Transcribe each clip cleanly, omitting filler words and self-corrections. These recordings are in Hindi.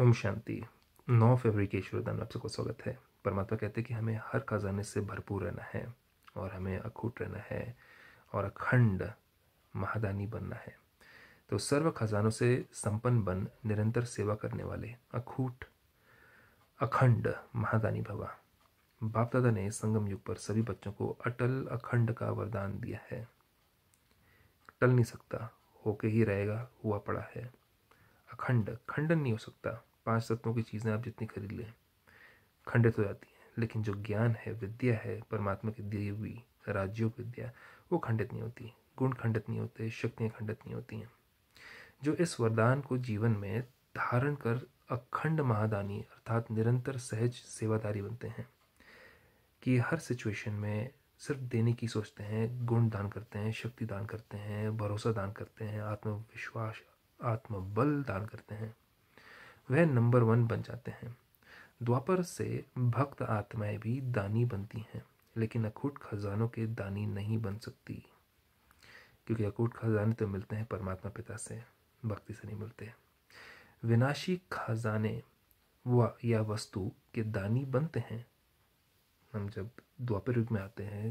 ओम शांति। 9 फरवरी के ईश्वरदान में आप सबको स्वागत है। परमात्मा कहते हैं कि हमें हर खजाने से भरपूर रहना है और हमें अखूट रहना है और अखंड महादानी बनना है। तो सर्व खजानों से संपन्न बन, निरंतर सेवा करने वाले, अखूट अखंड महादानी भवा। बाप दादा ने संगम युग पर सभी बच्चों को अटल अखंड का वरदान दिया है। टल नहीं सकता, होके ही रहेगा, हुआ पड़ा है। अखंड खंडन नहीं हो सकता। 5 तत्वों की चीज़ें आप जितनी खरीद लें खंडित हो जाती हैं, लेकिन जो ज्ञान है, विद्या है, परमात्मा की दी हुई राजयोग विद्या, वो खंडित नहीं होती। गुण खंडित नहीं होते, शक्तियाँ खंडित नहीं होती हैं। जो इस वरदान को जीवन में धारण कर अखंड महादानी अर्थात निरंतर सहज सेवादारी बनते हैं, कि हर सिचुएशन में सिर्फ देने की सोचते हैं, गुण दान करते हैं, शक्ति दान करते हैं, भरोसा दान करते हैं, आत्मविश्वास आत्मबल दान करते हैं, वह नंबर 1 बन जाते हैं। द्वापर से भक्त आत्माएं भी दानी बनती हैं, लेकिन अखूट खजानों के दानी नहीं बन सकती, क्योंकि अखूट खजाने तो मिलते हैं परमात्मा पिता से, भक्ति से नहीं मिलते। विनाशी खजाने व या वस्तु के दानी बनते हैं। हम जब द्वापर युग में आते हैं,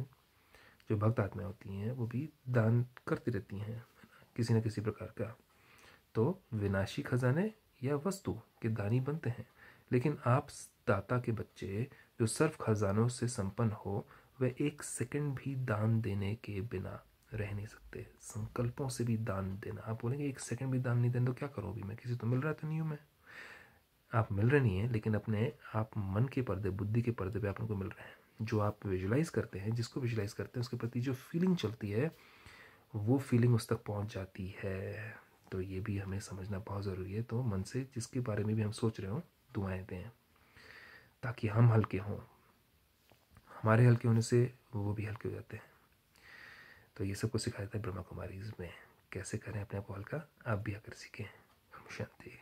जो भक्त आत्माएं होती हैं वो भी दान करती रहती हैं किसी न किसी प्रकार का। तो विनाशी खजाने या वस्तु के दानी बनते हैं, लेकिन आप दाता के बच्चे जो सर्व खजानों से संपन्न हो, वे 1 सेकंड भी दान देने के बिना रह नहीं सकते। संकल्पों से भी दान देना, आप बोलेंगे 1 सेकंड भी दान नहीं देना तो क्या करूँ, अभी मैं किसी तो मिल रहा तो नहीं हूँ। मैं आप मिल रहे नहीं हैं, लेकिन अपने आप मन के पर्दे, बुद्धि के पर्दे पे आप उनको मिल रहे हैं। जो आप विजुलाइज करते हैं, जिसको विजुलाइज करते हैं, उसके प्रति जो फीलिंग चलती है, वो फीलिंग उस तक पहुँच जाती है। तो ये भी हमें समझना बहुत ज़रूरी है। तो मन से जिसके बारे में भी हम सोच रहे हों, दुआएं दें, ताकि हम हल्के हों। हमारे हल्के होने से वो भी हल्के हो जाते हैं। तो ये सबको सिखाया था ब्रह्मा कुमारीज में, कैसे करें अपने आप को हल्का। आप भी आकर सीखें। ओम शांति।